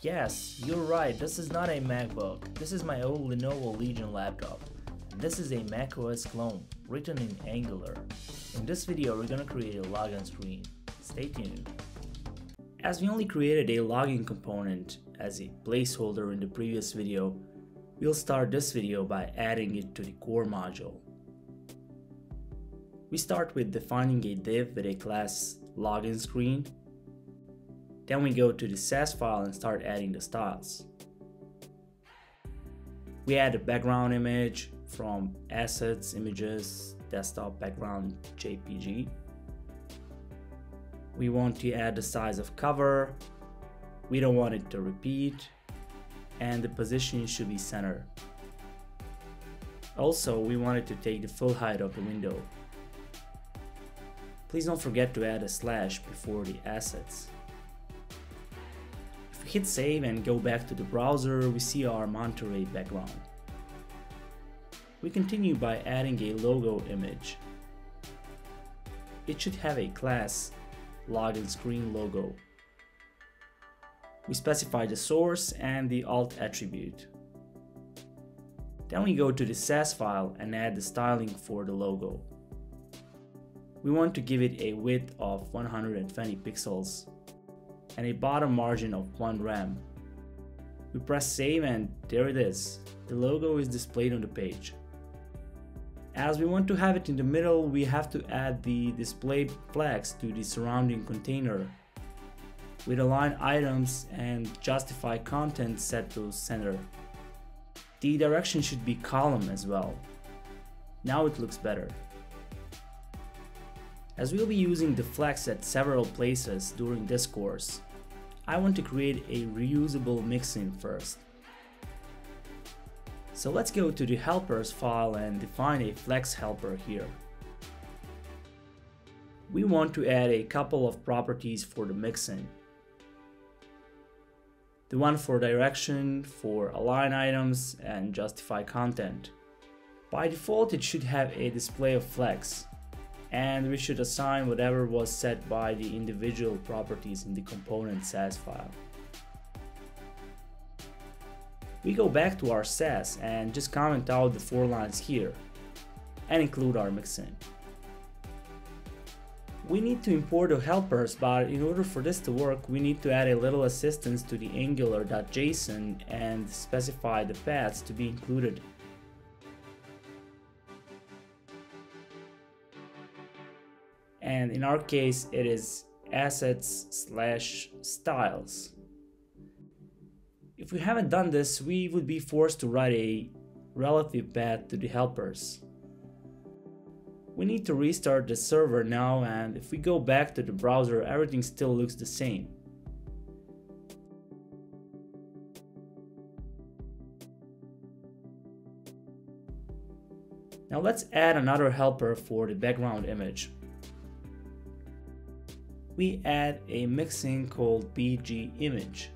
Yes, you're right, this is not a MacBook. This is my old Lenovo Legion laptop. This is a macOS clone, written in Angular. In this video, we're gonna create a login screen. Stay tuned. As we only created a login component as a placeholder in the previous video, we'll start this video by adding it to the core module. We start with defining a div with a class login screen. Then we go to the SASS file and start adding the styles. We add a background image from assets, images, desktop background, JPG. We want to add the size of cover. We don't want it to repeat. And the position should be center. Also, we wanted to take the full height of the window. Please don't forget to add a slash before the assets. If we hit save and go back to the browser, we see our Monterey background. We continue by adding a logo image. It should have a class login screen logo. We specify the source and the alt attribute. Then we go to the SASS file and add the styling for the logo. We want to give it a width of 120 pixels and a bottom margin of 1 rem. We press save and there it is. The logo is displayed on the page. As we want to have it in the middle, we have to add the display flags to the surrounding container. We'd align items and justify content set to center. The direction should be column as well. Now it looks better. As we'll be using the flex at several places during this course, I want to create a reusable mixin first. So let's go to the helpers file and define a flex helper here. We want to add a couple of properties for the mixin. The one for direction, for align items, and justify content. By default, it should have a display of flex. And we should assign whatever was set by the individual properties in the component SASS file. We go back to our SASS and just comment out the 4 lines here and include our mixin. We need to import the helpers, but in order for this to work, we need to add a little assistance to the angular.json and specify the paths to be included. And in our case, it is assets/styles. If we haven't done this, we would be forced to write a relative path to the helpers. We need to restart the server now, and if we go back to the browser, everything still looks the same. Now let's add another helper for the background image. We add a mixin called bg image.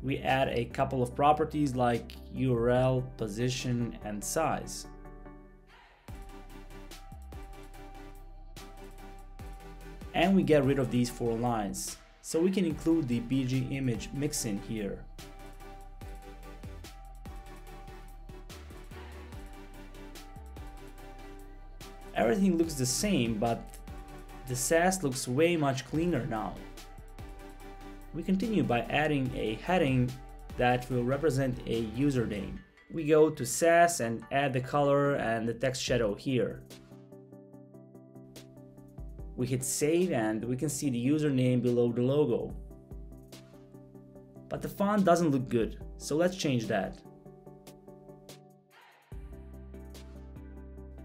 We add a couple of properties like URL, position, and size. And we get rid of these 4 lines, so we can include the bg image mixin here. Everything looks the same, but the SASS looks way much cleaner now. We continue by adding a heading that will represent a username. We go to SASS and add the color and the text shadow here. We hit save and we can see the username below the logo. But the font doesn't look good, so let's change that.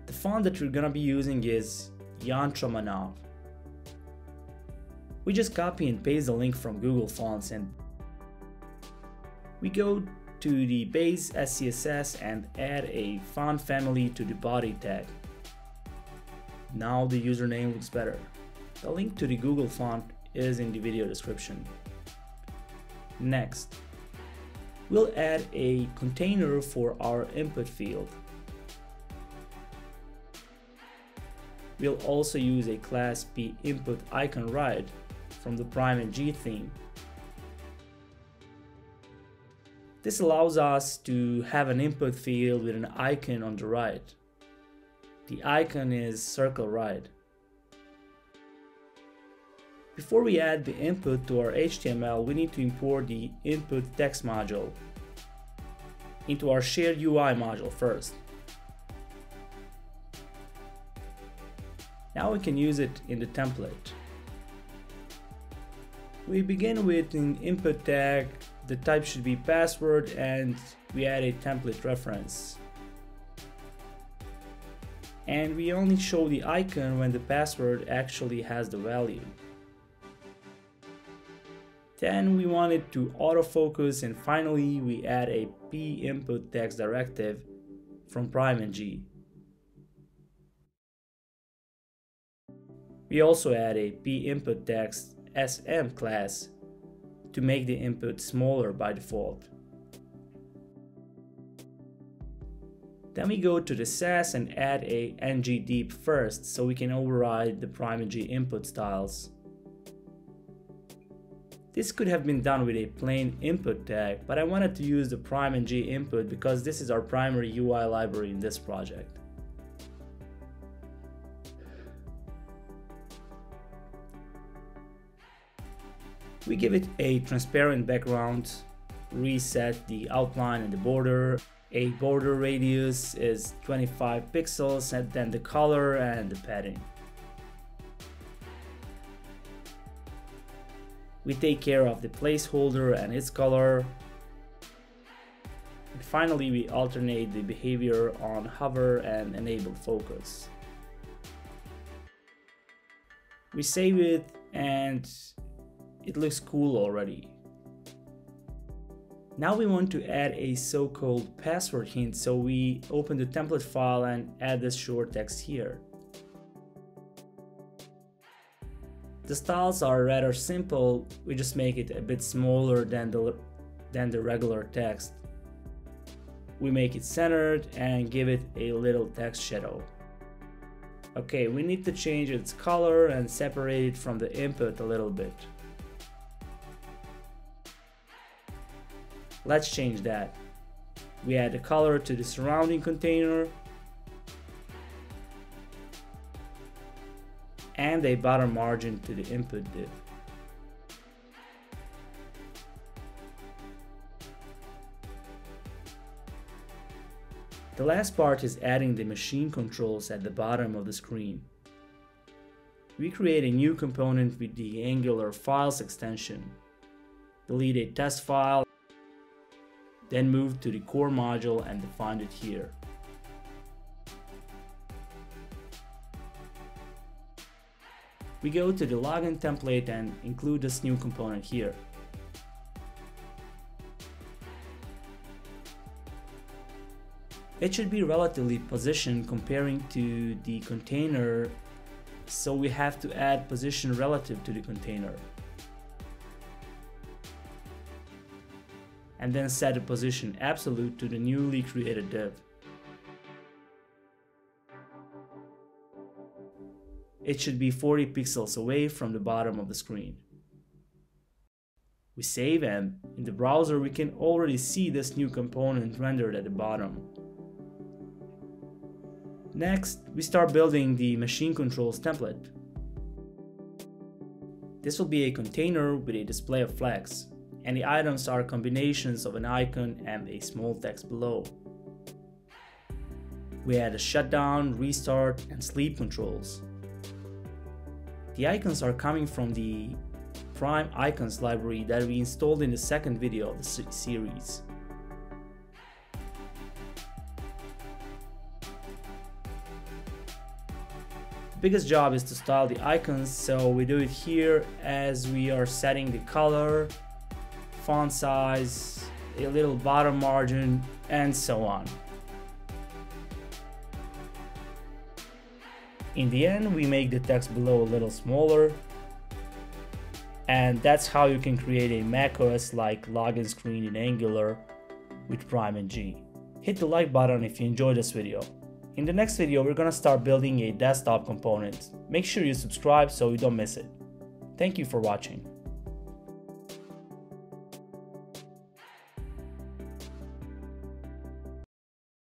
The font that we're gonna be using is Yantramanav. We just copy and paste the link from Google Fonts and we go to the base SCSS and add a font family to the body tag. Now the username looks better. The link to the Google font is in the video description. Next, we'll add a container for our input field. We'll also use a class InputText from the PrimeNG theme. This allows us to have an input field with an icon on the right. The icon is circle right. Before we add the input to our HTML, we need to import the input text module into our share UI module first. Now we can use it in the template. We begin with an input tag, the type should be password, and we add a template reference. And we only show the icon when the password actually has the value. Then we want it to autofocus, and finally we add a p-input-text directive from PrimeNG. We also add a p-input-text SM class to make the input smaller by default. Then we go to the SASS and add a ng-deep first so we can override the PrimeNG input styles. This could have been done with a plain input tag, but I wanted to use the PrimeNG input because this is our primary UI library in this project. We give it a transparent background, reset the outline and the border. A border radius is 25 pixels, and then the color and the padding. We take care of the placeholder and its color. And finally, we alternate the behavior on hover and enable focus. We save it and it looks cool already. Now we want to add a so-called password hint, so we open the template file and add this short text here. The styles are rather simple, we just make it a bit smaller than the regular text. We make it centered and give it a little text shadow. Okay, we need to change its color and separate it from the input a little bit. Let's change that. We add the color to the surrounding container and a bottom margin to the input div. The last part is adding the machine controls at the bottom of the screen. We create a new component with the Angular files extension, delete a test file, then move to the core module and define it here. We go to the login template and include this new component here. It should be relatively positioned comparing to the container, so we have to add position relative to the container. And then set the position absolute to the newly created div. It should be 40 pixels away from the bottom of the screen. We save, and in the browser we can already see this new component rendered at the bottom. Next, we start building the machine controls template. This will be a container with a display of flags, and the items are combinations of an icon and a small text below. We add a shutdown, restart, and sleep controls. The icons are coming from the Prime Icons library that we installed in the second video of the series. The biggest job is to style the icons, so we do it here as we are setting the color, font size, a little bottom margin, and so on. In the end, we make the text below a little smaller, and that's how you can create a macOS-like login screen in Angular with PrimeNG. Hit the like button if you enjoyed this video. In the next video, we're gonna start building a desktop component. Make sure you subscribe so you don't miss it. Thank you for watching.